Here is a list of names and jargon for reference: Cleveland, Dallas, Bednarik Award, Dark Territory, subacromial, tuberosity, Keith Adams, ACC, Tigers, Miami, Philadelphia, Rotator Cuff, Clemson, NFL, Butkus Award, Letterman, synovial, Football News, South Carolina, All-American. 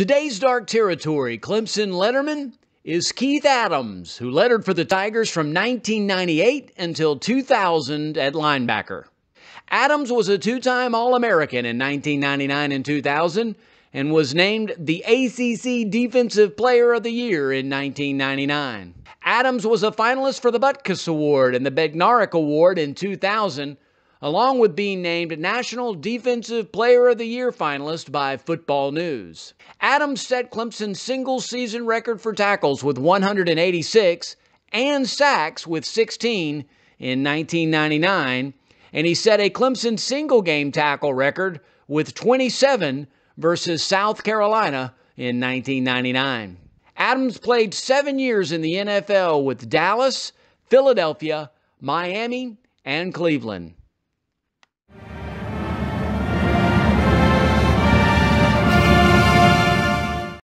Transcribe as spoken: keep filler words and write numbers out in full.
Today's Dark Territory, Clemson letterman is Keith Adams, who lettered for the Tigers from nineteen ninety-eight until two thousand at linebacker. Adams was a two-time All-American in nineteen ninety-nine and two thousand and was named the A C C Defensive Player of the Year in nineteen ninety-nine. Adams was a finalist for the Butkus Award and the Bednarik Award in two thousand, along with being named National Defensive Player of the Year finalist by Football News. Adams set Clemson's single-season record for tackles with one hundred eighty-six and sacks with sixteen in nineteen ninety-nine, and he set a Clemson single-game tackle record with twenty-seven versus South Carolina in nineteen ninety-nine. Adams played seven years in the N F L with Dallas, Philadelphia, Miami, and Cleveland.